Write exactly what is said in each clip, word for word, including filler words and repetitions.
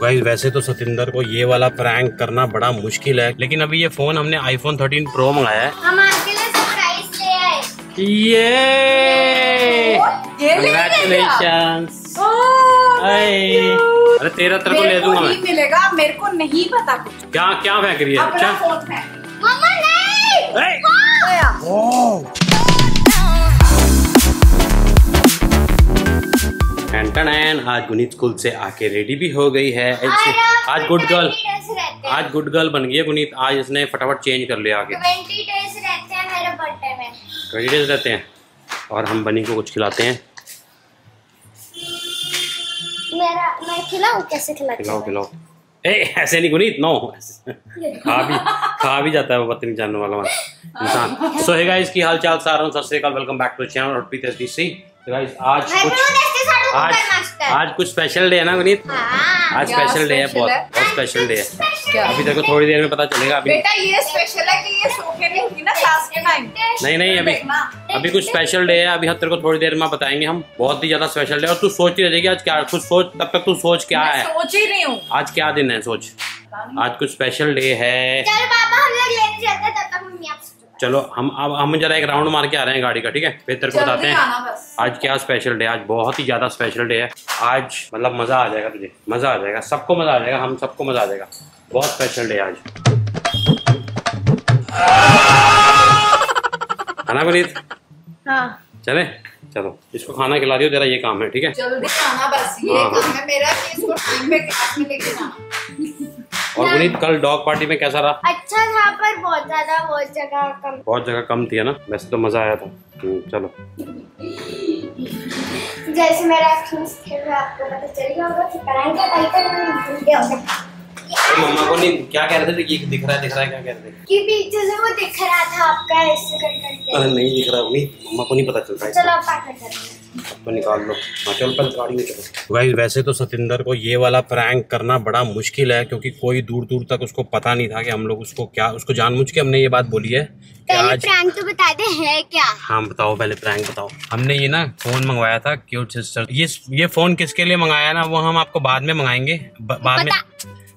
Guys वैसे तो सतिंदर को ये वाला प्रैंक करना बड़ा मुश्किल है, लेकिन अभी ये फोन हमने आईफोन थर्टीन प्रो मंगाया है। हम आपके लिए सरप्राइज ले आए। ये कांग्रेचुलेशंस। अरे तेरा तेरे को ले दूंगा मैं। मिलेगा मेरे को नहीं पता कुछ। क्या क्या फेंक रही है? अपना फोन फेंक। मम्मा नहीं। आज गुनीत स्कूल से आके रेडी भी हो गई है। आज गुड गर्ल आज गुड गर्ल बन गई है गुनीत। आज इसने फटाफट चेंज कर लिया। आगे ट्वेंटी डेज रहते हैं मेरे बर्थडे में। ट्वेंटी डेज रहते हैं और हम बनी को कुछ खिलाते हैं। मेरा मैं खिलाऊं? कैसे खिलाओ खिलाओ ए ऐसे नहीं गुनीत, नो खा भी खा भी जाता है वो पत्नी जानने वाला इंसान। सो हे गाइस की हाल चाल सारों सत श्री अकाल, वेलकम बैक टू चैनल। और आज कुछ आज आज कुछ स्पेशल डे है ना गुनीत। हाँ, आज स्पेशल डे है, बहुत बहुत स्पेशल डे है। अभी तेरे को थोड़ी देर में पता चलेगा। अभी बेटा ये स्पेशल है कि ये सोके नहीं होगी ना क्लास के टाइम। नहीं नहीं अभी अभी कुछ स्पेशल डे है। अभी हम तेरे को थोड़ी देर में बताएंगे हम। बहुत ही ज्यादा स्पेशल डे। और तू सोच रही रहेगी आज क्या, कुछ सोच, तब तक तू सोच क्या है। सोच ही रही हूँ आज क्या दिन है। सोच आज कुछ स्पेशल डे है। चलो हम अब हम जरा एक राउंड मार के आ रहे हैं गाड़ी का, ठीक है? फिर तेरे को बताते हैं आज क्या स्पेशल डे। आज बहुत ही ज्यादा स्पेशल डे है। आज मतलब मजा आ जाएगा तुझे, मजा आ जाएगा, सबको मजा आ जाएगा, हम सबको मजा आ जाएगा। बहुत स्पेशल डे आज है ना गुनीत? हाँ चले चलो इसको खाना खिला दियो, तेरा ये काम है, ठीक है? जल्दी खाना बस ये काम है मेरा कि इसको टाइम पे क्लास में लेके जाना। और गुनीत कल डॉग पार्टी में कैसा रहा? अच्छा था पर बहुत ज्यादा बहुत जगह कम बहुत जगह कम थी है ना। वैसे तो मजा आया था। चलो जैसे मेरा आपको पता चल गया होगा कि प्राइम का टाइटल तो मम्मा को नहीं क्या कह रहे थे कि दिख रहा है दिख रहा है क्या कह रहे थे कि पीछे से वो दिख रहा था आपका ऐसे कर करके। अरे नहीं दिख रहा नहीं, मम्मा को नहीं पता चल रहा है। चलो आप पार्ट कर तो निकाल लो। गाइस वैसे तो सतिंदर को ये वाला प्रैंक करना बड़ा मुश्किल है, क्योंकि कोई दूर दूर तक उसको पता नहीं था कि हम लोग उसको क्या, उसको जानबूझ के हमने ये बात बोली है। पहले आज प्रैंक तो बता दे है क्या। हाँ बताओ पहले प्रैंक बताओ। हमने ये ना फोन मंगवाया था क्यूट सिस्टर। ये ये फोन किसके लिए मंगाया ना वो हम आपको बाद में मंगाएंगे, बाद में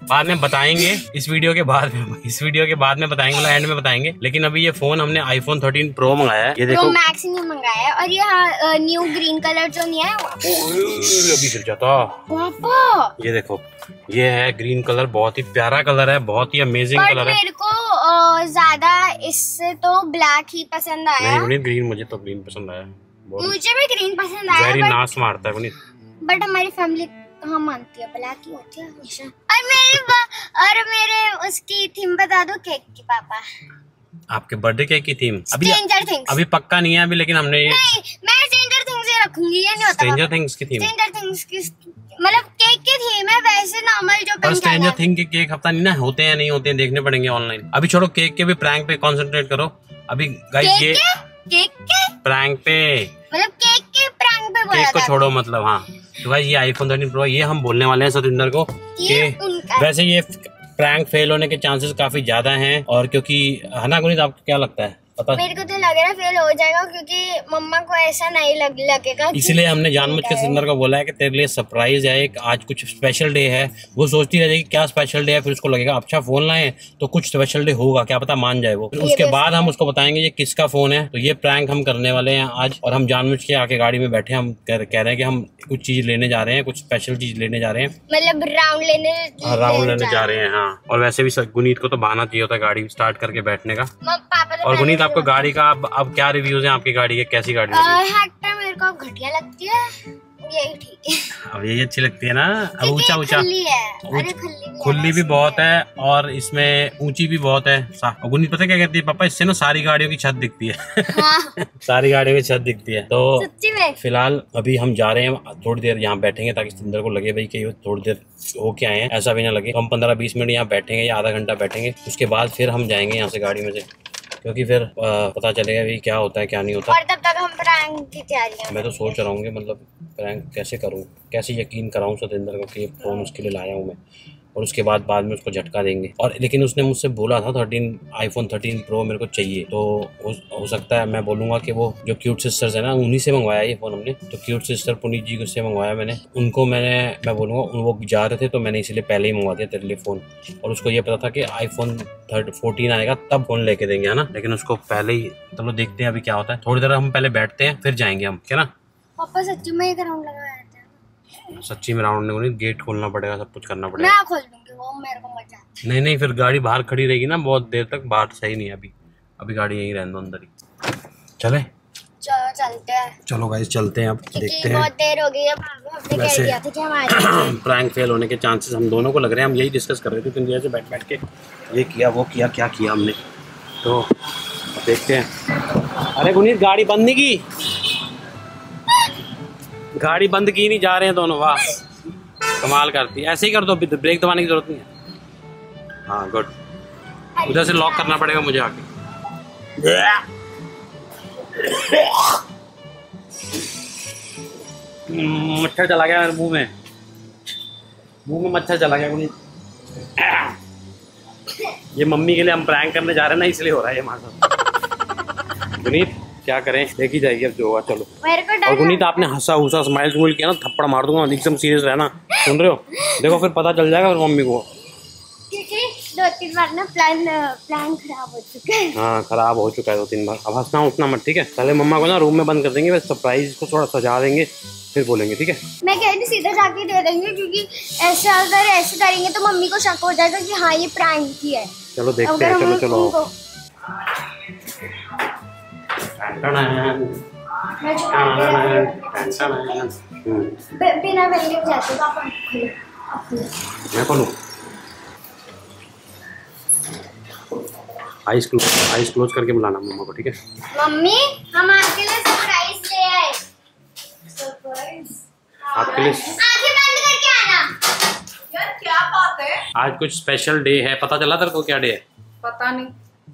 बाद में बताएंगे। इस वीडियो के बाद में इस वीडियो के बाद में बताएंगे, मतलब एंड में बताएंगे। लेकिन अभी ये फोन हमने आईफोन थर्टीन प्रो मंगाया है। ये देखो प्रो मैक्स नहीं मंगाया। और ये न्यू ग्रीन कलर जो नहीं है अभी गिर जाता पापा। ये देखो ये है ग्रीन कलर, बहुत ही प्यारा कलर है, बहुत ही अमेजिंग कलर है। मेरे को ज्यादा इससे तो ब्लैक ही पसंद आया। नहीं ग्रीन, मुझे तो ग्रीन पसंद आया। मुझे भी ग्रीन पसंद आया। वेरी नास मारता है बट हमारी फैमिली हाँ मानती है ब्लैक ही होती है हमेशा। और मेरे और मेरे उसकी थीम बता दो केक की पापा। आपके बर्थडे केक की थीम अभी अभी पक्का नहीं है अभी, लेकिन हमने नहीं, मैं स्ट्रेंजर थिंग्स ही रखूंगी। ये नहीं होता स्ट्रेंजर थिंग्स की थीम। स्ट्रेंजर थिंग्स की मतलब केक की थीम है वैसे नॉर्मल जो पर स्ट्रेंजर थिंग्स के केक हफ्ता नहीं ना होते हैं, नहीं होते हैं, देखने पड़ेंगे ऑनलाइन। अभी छोड़ो केक के भी प्रैंक पे कंसंट्रेट करो अभी गाइस। ये केक के प्रैंक पे मतलब केक के प्रैंक पे बोला था, छोड़ो मतलब। हाँ तो भाई ये आईफोन थर्टीन प्रो ये हम बोलने वाले हैं सतिंदर को कि वैसे ये प्रैंक फेल होने के चांसेस काफी ज्यादा हैं। और क्योंकि है ना गुनीत आपको क्या लगता है? पता मेरे को तो लग रहा है फेल हो जाएगा, क्योंकि मम्मा को ऐसा नहीं लग लगेगा। इसलिए हमने जानबूझ के सतिंदर को बोला है कि तेरे लिए सरप्राइज है एक, आज कुछ स्पेशल डे है। वो सोचती रहेगी क्या स्पेशल डे है, फिर उसको लगेगा अच्छा फोन लाए तो कुछ स्पेशल डे होगा, क्या पता मान जाए वो। उसके बाद हम उसको बताएंगे ये किसका फोन है। तो ये प्रैंक हम करने वाले हैं आज। और हम जानबूझ के आके गाड़ी में बैठे हम कह रहे हैं कि हम कुछ चीज लेने जा रहे हैं, कुछ स्पेशल चीज लेने जा रहे हैं, मतलब राउंड लेने राउंड लेने जा रहे हैं। हाँ और वैसे भी गुनीत को तो बहाना चाहिए होता है गाड़ी स्टार्ट करके बैठने का। और गुनीत आपको गाड़ी का अब अब क्या रिव्यूज हैं आपकी गाड़ी के, कैसी गाड़ी है? मेरे को घटिया लगती है, यही ठीक है। अब यही अच्छी लगती है ना। अब ऊंचा ऊंचा खुली भी बहुत है और इसमें ऊंची भी बहुत है। और गुनीत पता क्या कहती है पापा इससे ना सारी गाड़ियों की छत दिखती है। हाँ। सारी गाड़ियों की छत दिखती है। तो फिलहाल अभी हम जा रहे हैं, थोड़ी देर यहाँ बैठेंगे ताकि सतिंदर को लगे भाई कि थोड़ी देर होके आए हैं, ऐसा भी ना लगे। हम पंद्रह बीस मिनट यहाँ बैठेंगे या आधा घंटा बैठेंगे, उसके बाद फिर हम जाएंगे यहाँ से गाड़ी में से, क्योंकि फिर पता चलेगा भी क्या होता है क्या नहीं होता। और तब तक हम प्रैंक की तैयारी मैं तो सोच रहा हूँ कि मतलब प्रैंक कैसे करूँ, कैसे यकीन कराऊँ सतिंदर को कि फोन उसके लिए लाया हूँ मैं। और उसके बाद बाद में उसको झटका देंगे। और लेकिन उसने मुझसे बोला था थर्टीन आईफोन थर्टीन प्रो मेरे को चाहिए, तो हो, हो सकता है मैं बोलूँगा कि वो जो क्यूट सिस्टर्स है ना उन्हीं से मंगवाया ये फ़ोन हमने, तो क्यूट सिस्टर पुनीत जी से मंगवाया मैंने। उनको मैंने मैं बोलूँगा वो जा रहे थे तो मैंने इसलिए पहले ही मंगवा दिया तेरे लिए फ़ोन, और उसको ये पता था कि आईफोन थर्ड फोर्टीन आएगा तब फ़ोन लेके देंगे है ना, लेकिन उसको पहले ही। तो लोग देखते हैं अभी क्या होता है, थोड़ी देर हम पहले बैठते हैं फिर जाएंगे हम, क्या ना पापा। सच्ची में एक राउंड लगाया था, सच्ची में राउंड नहीं, गेट खोलना पड़ेगा, सब कुछ करना पड़ेगा। मैं खोल दूंगी, वो मेरे को मजा नहीं नहीं, फिर गाड़ी बाहर खड़ी रहेगी ना बहुत देर तक, बाहर सही नहीं है अभी, अभी गाड़ी यहीं रहने दो अंदर ही। चले चलो चलते हैं, चलो गाइस चलते हैं अब, देखते हैं बहुत देर हो गई है। हमने कह दिया था कि हमारे प्रैंक फेल होने के चांसेस हम दोनों को लग रहे हैं, हम यही डिस्कस कर रहे थे तुम जैसे बैठ बैठ के ये किया वो किया क्या किया हमने, तो देखते हैं। अरे गुनीत गाड़ी बंद नहीं की, गाड़ी बंद की नहीं, जा रहे हैं दोनों, वाह कमाल करती है। ऐसे ही कर दो, ब्रेक दबाने की जरूरत नहीं है। हाँ गुड, उधर से लॉक करना पड़ेगा मुझे आके। मच्छर चला गया मेरे मुंह में, मुंह में मच्छर चला गया गुनीत। ये मम्मी के लिए हम प्रैंक करने जा रहे हैं ना, इसलिए हो रहा है ये हमारे साथ। गुनीत क्या करें, देखी जाएगी अब जो होगा। चलो मेरे को डर। और गुनीत आपने हंसा हुसा स्माइल स्माइल किया ना, थप्पड़ मार दूंगा, एकदम सीरियस रहना, सुन रहे हो? देखो फिर पता चल जाएगा फिर मम्मी को, दो तीन बार ना प्लान प्लान खराब हो चुका है। हाँ खराब हो चुका है दो तीन बार। अब हंसना उठना मत, ठीक है? पहले मम्मा को ना रूम में बंद कर देंगे, बस सरप्राइज को थोड़ा सजा देंगे, फिर बोलेंगे ठीक है। मैं कह रही सीधा जाके दे देंगे, क्योंकि ऐसे अगर ऐसे करेंगे तो मम्मी को शक हो जाएगा कि हाँ ये प्रैंक ही है। चलो देखते हैं, चलो चलो। बिना जाते आइस क्लोज आइस क्लोज करके बुलाना मम्मा को, ठीक है? मम्मी हम आपके लिए सरप्राइज ले आए। सरप्राइज आपके लिए, आंखें बंद करके आना। यार क्या बात है, आज कुछ स्पेशल डे है। पता चला तेरे को क्या डे है? पता नहीं,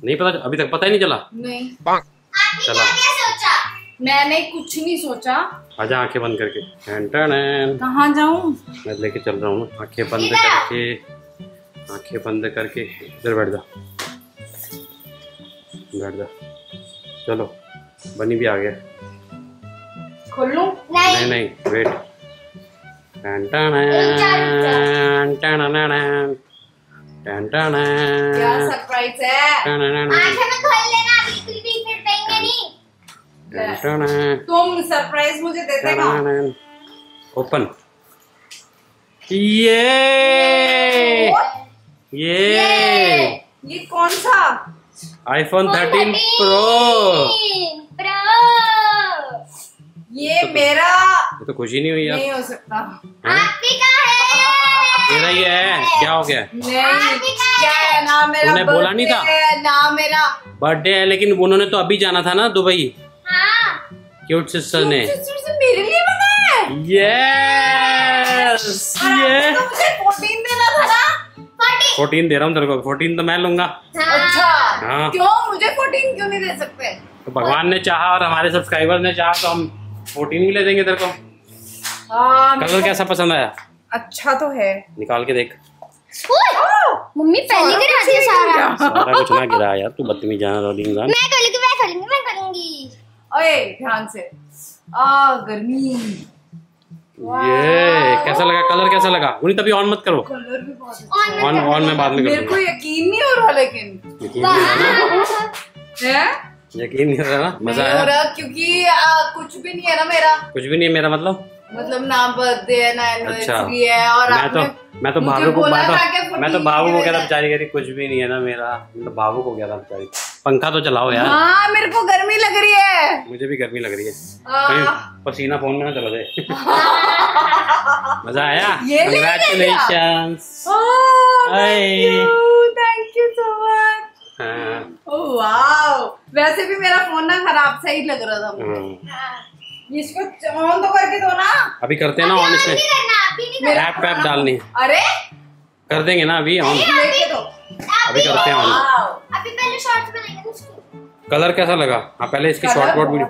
नहीं पता अभी तक, पता ही नहीं चला। नहीं आपने क्या क्या सोचा? मैंने कुछ नहीं सोचा। आजा आंखें बंद करके। कहाँ जाऊँ? मैं लेके चल रहा हूँ। आंखें बंद करके, आंखें बंद करके इधर बैठ जा, बैठ जा। चलो बनी भी आ गया। खोलूं? नहीं नहीं वेट। क्या सरप्राइज है? में खोल लेना, बिल्कुल भी फिर देंगे नहीं। तुम सरप्राइज मुझे दे देना। ओपन। ये ये ये कौन सा? आईफोन थर्टीन प्रो प्रो ये तो मेरा। ये तो खुशी नहीं हुई यार, नहीं हो सकता। आपकी का है, मेरा ये है। क्या हो गया? नहीं क्या है ना, मेरा उन्हें बोला नहीं था ना मेरा बर्थडे है, लेकिन उन्होंने तो अभी जाना था ना दुबई। हाँ। क्यूट सिस्टर ने मेरे लिए बनाया है। यस यस मुझे फोर्टीन देना था ना। फोर्टीन दे रहा हूँ तेरे को, फोर्टीन तो मैं लूंगा। अच्छा हाँ। क्यों मुझे फोर्टीन क्यों नहीं दे सकते? तो भगवान ने चाहा और हमारे सब्सक्राइबर ने चाहा तो हम फोर्टीन भी ले देंगे तेरे को। हाँ, कलर कैसा पसंद आया? अच्छा तो है, निकाल के देख। मम्मी पहले गिरा दिया सारा सारा कुछ ना गिरा यार, तू बदतमीज जान वाली इंसान। मैं करूंगी मैं करूंगी मैं करूंगी। ओए ध्यान से। आ गर्मी। ये कैसा लगा कलर? कैसा लगा गुनीत? अभी ऑन मत करो। कलर भी बहुत ऑन ऑन में बाद में करूंगा। मेरे को यकीन नहीं हो रहा, लेकिन यकीन नहीं है, यकीन नहीं हो रहा ना। मजा आया क्योंकि कुछ भी नहीं है ना मेरा, कुछ भी नहीं है मेरा मतलब मतलब ना बर्थडे है ना एनिवर्सरी है। और मैं तो मैं तो भावुक हो गया था, मैं तो भावुक हो गया था बेचारी, कह रही कुछ भी नहीं है ना मेरा, मतलब भावुक हो गया था बेचारी। पंखा तो चलाओ यार। हाँ मेरे को गर्मी लग रही है, मुझे भी गर्मी लग रही है। कहीं पसीना फोन में ना चला जाए। मजा आया? Congratulations. Thank you so much. Oh wow, वैसे भी मेरा फोन ना खराब सा ही लग रहा था मुझे। इसको ऑन तो करके दो ना। अभी करते हैं ना ऑन, इसमें रैप पैप डालनी है। अरे कर देंगे ना अभी ऑन, अभी करते हैं ऑन। अभी पहले शॉर्ट्स बनाएंगे उसको। कलर कैसा लगा? हाँ पहले इसकी शॉर्ट शॉर्ट वीडियो।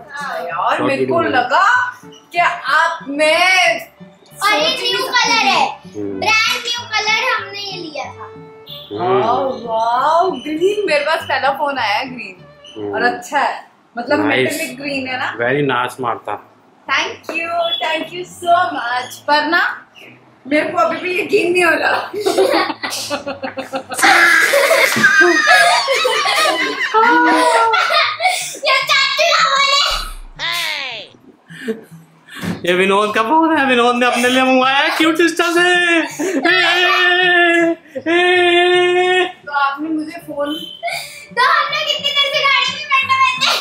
और मेरे को लगा कि आप में, और ये न्यू कलर है, ब्रांड न्यू कलर हमने ये किया था। वाव ग्रीन, मेरे पास पहला फोन आया है ग्रीन, और अच्छा है, मतलब मेटलिक ग्रीन है ना, वेरी नाइस मारता। Thank you, thank you so much. पर ना मेरे को अभी भी यकीन नहीं हो रहा। ये विनोद का फोन है, विनोद ने अपने लिए मंगवाया क्यूट सिस्टर से। ए, ए, ए। तो आपने मुझे फोन तो हमने कितनी देर से गाड़ी में बैठे बैठे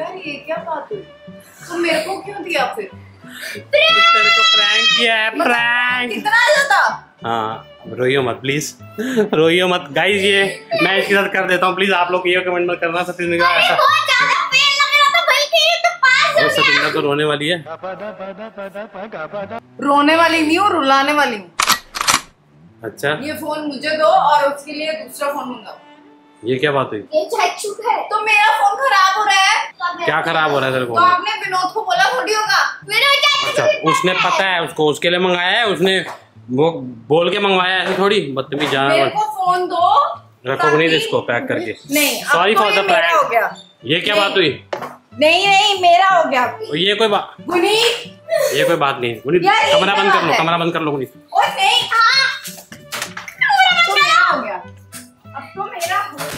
यार ये क्या बात है, तो मेरे को क्यों दिया फिर? तेरे को प्रैंक किया है, प्रैंक कितना ज्यादा। हाँ रोइयो मत प्लीज, रोइयो मत गाइस, ये मैं इसके साथ कर देता हूँ। प्लीज आप लोग ये कमेंट मत करना सचिन का ऐसा। सतिंदर तो रोने वाली है, रोने वाली नहीं हूँ, रुलाने वाली हूँ। अच्छा ये फोन मुझे दो और उसके लिए दूसरा फोन मंगाओ। ये क्या बात हुई? तो मेरा फोन खराब हो रहा है। क्या खराब हो रहा है तेरे को? तो आपने विनोद को बोला थोड़ी होगा। अच्छा उसने पता है, उसको उसके लिए मंगाया है, उसने वो बोल के मंगवाया है, थोड़ी बदतमीज जानवर। मेरे को फोन दो, रखो नहीं इसको पैक करके। नहीं सॉरी फॉर द प्रैंक। ये क्या बात हुई? नहीं नहीं मेरा हो गया। ये कोई बात गुनीत, ये कोई बात नहीं। गुनीत कमरा बंद कर लो, कमरा बंद कर लो गुनीत। ओ नहीं था तो मेरा हो गया, अब तो मेरा हो गया।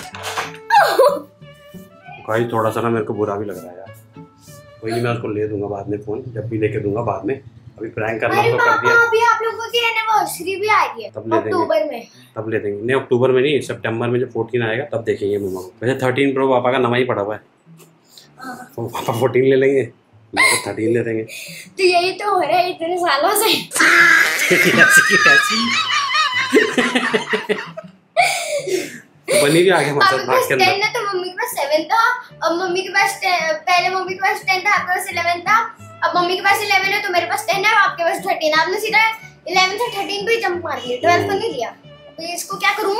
भाई थोड़ा सा ना मेरे को बुरा भी लग रहा है यार। कोई नहीं मैं उसको ले दूंगा बाद में, फोन जब भी लेके दूंगा बाद में। अभी प्रैंक करना तो कर दिया। अभी आप लोगों की एनिवर्सरी भी आ रही है अक्टूबर में, तब ले देंगे। नहीं अक्टूबर में नहीं, सितंबर में जब फोर्टीन आएगा तब देखेंगे मम्मा को। वैसे थर्टीन प्रो पापा का नवा ही पड़ा हुआ है, तो पापा फोर्टीन ले लेंगे, थर्टीन ले देंगे। तो यही तो हो रहा है इतने सालों से। बनी भी आगे के ना, तो मम्मी के पास सेवन था, अब मम्मी के पास पहले मम्मी के पास टेन था, आपके पास इलेवन था, अब मम्मी के पास इलेवन है तो मेरे पास टेन है, आपके पास थर्टीन। आपने सीधा इलेवन से थर्टीन पे जंप मार दिया, ट्वेल्व पर नहीं लिया। तो इसको क्या करूँ?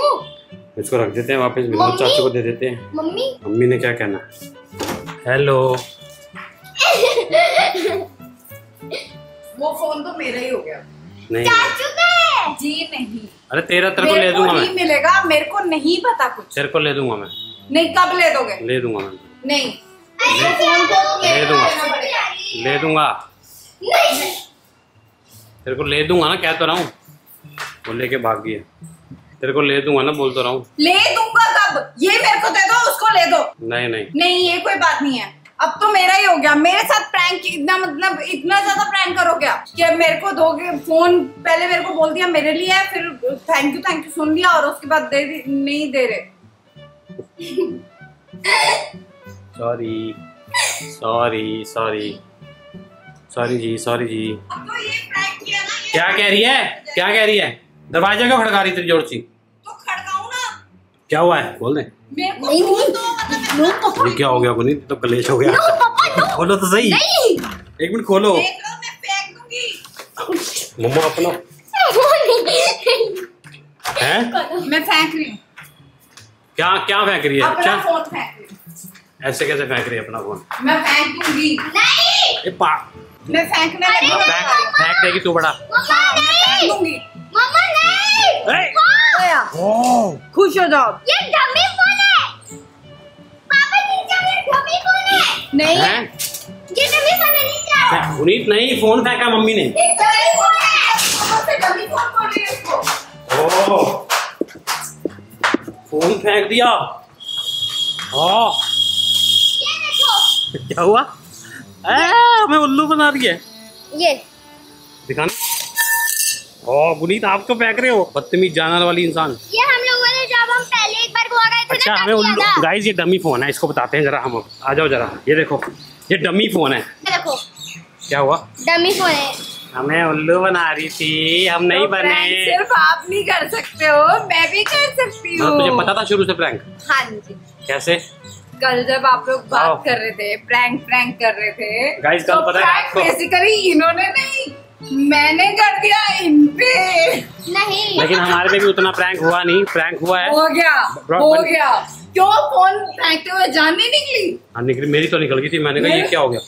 इसको रख देते हैं वापस, विनोद चाचू को दे देते हैं। मम्मी मम्मी ने क्या कहना? हेलो वो फोन तो मेरा ही हो गया। नहीं चाचू का जी नहीं। अरे तेरा तेरे को ले दूंगा मैं, नहीं मिलेगा मेरे को, नहीं पता कुछ। तेरे को ले दूंगा मैं। नहीं कब ले दोगे? ले दूंगा मैं। नहीं फोन को ले दूंगा, ले दूंगा तेरे को, ले दूंगा ना कह तो रहा हूँ। वो लेके भाग गई है, तेरे को ले दूंगा ना बोल तो रहा हूँ। ले दूंगा कब? ये मेरे को दे दो, उसको ले दो। नहीं नहीं नहीं ये कोई बात नहीं है, अब तो मेरा ही हो गया। मेरे साथ प्रैंक इतना, मतलब इतना ज्यादा प्रैंक करोगे आप कि अब मेरे को दोगे फोन? पहले मेरे को बोल दिया मेरे लिए है, फिर थैंक यू थैंक यू सुन लिया, और उसके बाद दे नहीं दे रहे। सॉरी सॉरी सॉरी सॉरी जी, सॉरी जी। अब तो ये प्रैंक किया ना। क्या कह रही है, क्या कह रही है? दरवाजा क्यों खड़का रही तेरी जोर सी? क्या हुआ है बोल दे। मेरे को नहीं, नहीं। तो मतलब ये क्या हो गया गुनीत? तो कलेश हो गया। खोलो तो सही, एक मिनट खोलो। मैं फेंक दूंगी मम्मा अपना। हैं मैं फेंक रही हूँ। क्या क्या फेंक रही है? अपना फोन फेंक रही हूँ। ऐसे कैसे फेंक रही है अपना फोन? मैं फेंक दूंगी। नहीं ए पाप, मैं फेंकने लगी। फेंक देगी तू बड़ा। मैं फेंक दूंगी मम्मा। नहीं खुश हो जाओ, ये डमी फोन है पापा। नीचे ये डमी फोन है। नहीं है ये डमी फोन है, नीचे गुनीत नहीं फोन फेंका मम्मी ने। एक डमी फोन है, उससे डमी फोन को ले इसको। ओ फोन फेंक दिया। हां ये देखो क्या हुआ। ए हमें उल्लू बना दिया ये दिखाना। ओ गुनीत आप क्यों फेंक रहे हो बदतमीज जानवर वाली इंसान? ये हम लोगों ने जब हम पहले एक बार गोवा गए थे। अच्छा हमें गाइस ये डमी फोन है, इसको बताते हैं जरा हम। आ जाओ जरा, ये देखो ये डमी फोन है। देखो क्या हुआ, डमी फोन है। हमें उल्लू बना रही थी, हम नहीं तो बने। सिर्फ आप नहीं कर सकते हो, मैं भी कर सकती हूँ। मुझे पता था शुरू से प्रैंक। हाँ जी कैसे? कल जब आप लोग बात कर रहे थे प्रैंक प्रैंक कर रहे थे गाइस, कल पता है बेसिकली इन्होंने नहीं मैंने कर दिया इन पे। नहीं लेकिन हमारे पे भी उतना प्रैंक हुआ नहीं। प्रैंक हुआ है, हो गया हो गया। क्यों फोन फेंकते हुए जान नहीं निकली? हाँ निकली, मेरी तो निकल गई थी। मैंने कहा ये क्या हो गया,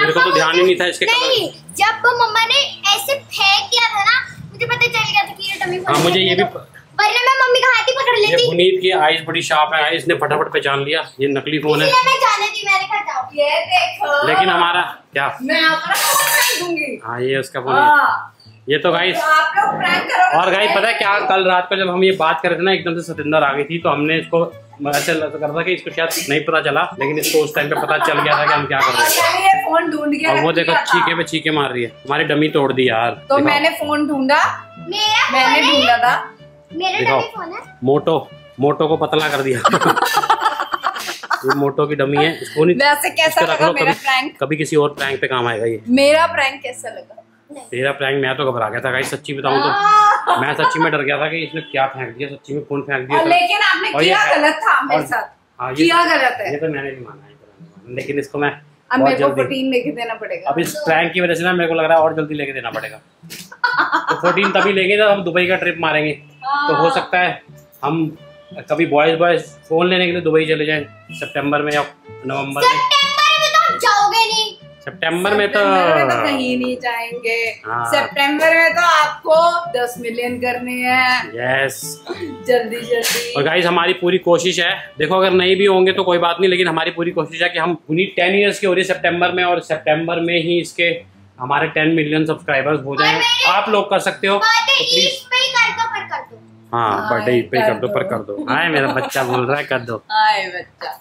मेरे को तो ध्यान ही नहीं था इसके। नहीं जब मम्मा ने ऐसे फेंक दिया था ना, मुझे पता चल गया था कि ये हाँ मुझे ये भी वरना मैं मम्मी का हाथ ही पकड़ लेती। ये गुनीत की आईज बड़ी शार्प है, आईज ने फटाफट पहचान लिया ये नकली फोन है। मैं जाने दी, मैंने कहा जाओ। ये देखो लेकिन हमारा क्या मैं आपका फोन दूंगी। हाँ ये उसका फोन है। ये तो गाइस आप लोग प्रैंक करोगे। और गाइस पता है क्या, कल रात को जब हम ये बात कर रहे थे ना एकदम से सतिंदर आ गई थी, तो हमने इसको ऐसा कर रहा कि इसको शायद नहीं पता चला, लेकिन इसको उस टाइम पे पता चल गया था कि हम क्या कर रहे हैं। फोन ढूंढ गया और वो देखो चीखे पे चीखे मार रही है, हमारी डमी तोड़ दी यार। तो मैंने फोन ढूंढा, मैंने ढूंढा था मोटो, मोटो को पतला कर दिया। ये मोटो की डमी है, इसको नहीं। वैसे कैसा लगा मेरा प्रैंक? कभी किसी और प्रैंक पे काम आएगा ये। मेरा प्रैंक कैसा लगा? तेरा प्रैंक मैं तो घबरा गया था गाइस, सच्ची बताऊं तो मैं सच्ची में डर गया था कि इसने क्या फेंक दिया, सच्ची में फोन फेंक दिया। लेकिन आपने किया गलत था मेरे साथ, किया गलत है ये तो मैंने भी माना है, लेकिन इसको मैं अब मेरे को फोर्टीन लेके देना पड़ेगा। अब इस प्रैंक की वजह से ना मेरे को लग रहा है और जल्दी लेके देना पड़ेगा। तो फोर्टीन तभी लेंगे जब हम दुबई का ट्रिप मारेंगे, तो हो सकता है हम कभी बॉयज बॉयज फोन लेने के लिए दुबई चले जाएं सितंबर में या नवंबर में। सितंबर में तो कहीं नहीं जाएंगे। सितंबर में तो आपको दस मिलियन करने हैं। यस जल्दी जल्दी। और गाइस हमारी पूरी कोशिश है, देखो अगर नहीं भी होंगे तो कोई बात नहीं, लेकिन हमारी पूरी कोशिश है कि हम उन्हीं टेन ईयर्स के हो रही है सितंबर में, और सितंबर में ही इसके हमारे टेन मिलियन सब्सक्राइबर्स हो जाएं। आप लोग कर सकते हो तो प्लीज हाँ बर्थडे पे कर दो, पर कर दो। हाय मेरा बच्चा बोल रहा है कर दो। हाय बच्चा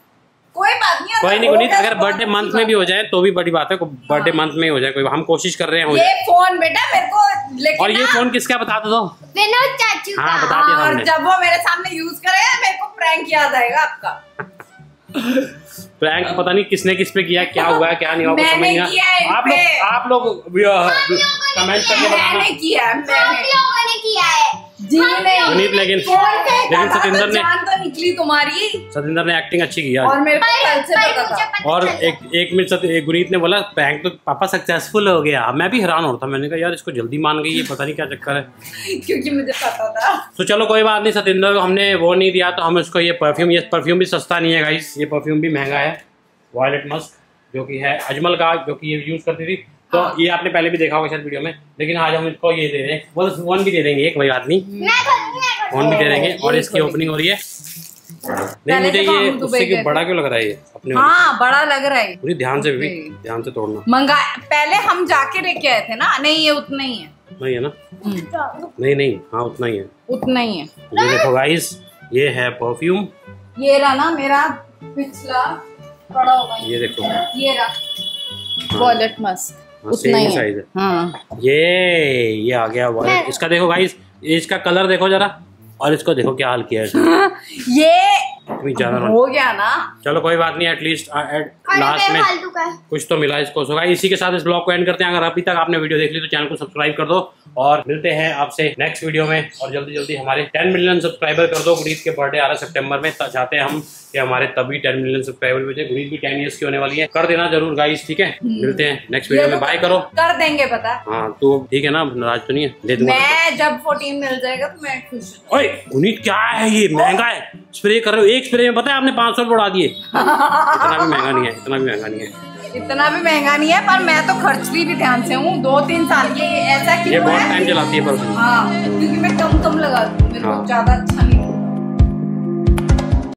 कोई बात नहीं, कोई नहीं गुनीत, अगर बर्थडे मंथ में भी हो जाए तो भी बड़ी बात है। बर्थडे मंथ में ही हो जाए, कोई हम कोशिश कर रहे हैं। ये फोन बेटा मेरे को लेकिन, और ये फोन किसका बता दो? विनोद चाचू का। हाँ बता दिया हमने। जब वो मेरे सामने यूज करेगा मेरे को प्रैंक याद आएगा आपका। प्रैंक पता नहीं किसने किस पे किया, क्या हुआ क्या नहीं हुआ कुछ समझ नहीं। आप लोग आप लोग कमेंट करके बताना। मैंने किया है जी नहीं, लेकिन लेकिन सतिंदर ने तो निकली तुम्हारी। सतिंदर ने एक्टिंग अच्छी की और मेरे को कल से पता था। और एक एक मिनट गुनीत ने बोला प्रैंक तो पापा सक्सेसफुल हो गया, मैं भी हैरान होता। मैंने कहा यार इसको जल्दी मान गई है, पता नहीं क्या चक्कर है। क्योंकि मुझे पता था। तो चलो कोई बात नहीं, सतिंदर को हमने वो नहीं दिया तो हम उसको ये परफ्यूम, ये परफ्यूम भी सस्ता नहीं है गाइस, ये परफ्यूम भी महंगा है। वायलेट मस्क जो कि है अजमल का, जो कि ये यूज़ करती थी, तो ये आपने पहले भी देखा होगा शायद वीडियो में, लेकिन आज हम इसको ये दे रहे हैं। वो फोन भी दे देंगे, कोई बात नहीं, फोन भी दे देंगे। और इसकी ओपनिंग हो रही है। नहीं मुझे ये उससे के बड़ा क्यों लग रहा है ये अपने? हाँ बड़ा लग रहा है। पूरी ध्यान से भी, ध्यान से तोड़ना। मंगा पहले हम जाके लेके आए थे ना। नहीं ये उतना ही है, नहीं है ना? नहीं नहीं हाँ उतना ही है, उतना ही है। ये देखो गाइस ये है परफ्यूम, ये रहा ना मेरा पिछला बड़ा होगा, ये देखो ये रहा वॉलेट मस्क उतना ही साइज है। हाँ। ये ये आ गया वॉलेट। इसका देखो गाइस, इसका कलर देखो जरा, और इसको देखो क्या हाल किया है इसने। ये हो गया ना, चलो कोई बात नहीं, एटलीस्ट लास्ट में कुछ तो मिला इसको। सो गाइस इसी के साथ इस ब्लॉग को एंड करते हैं। अगर अभी तक आपने वीडियो देख ली तो चैनल को सब्सक्राइब कर दो, और मिलते हैं आपसे नेक्स्ट वीडियो में। और जल्दी जल्दी हमारे टेन मिलियन सब्सक्राइबर कर दो। गुनीत के बर्थडे आ रहा है सितंबर में, चाहते हैं हम कि हमारे तभी टेन मिलियन सब्सक्राइबर हो जाए। गुनीत भी टेन इयर्स की होने वाली है, कर देना जरूर गाइस, ठीक है? मिलते हैं नेक्स्ट वीडियो में, बाय करो। कर देंगे पता। हाँ तो ठीक है ना, नाराज तो नहीं है? दे दूंगा मैं जब फोर्टीन मिल जाएगा तो मैं खुश। ओए गुनीत क्या है ये, महंगा है। स्प्रे कर रहे हो, एक स्प्रे में पता है आपने पाँच सौ रुपये उड़ा दिए। इतना भी महंगा नहीं है, इतना भी महंगा नहीं है, इतना भी महंगा नहीं है। पर मैं तो खर्चती भी ध्यान से हूँ, दो तीन साल की ऐसा क्यों है? ये बहुत टाइम चलाती है पर। हाँ क्योंकि मैं कम कम लगाती हूँ, मेरे को ज्यादा अच्छा नहीं।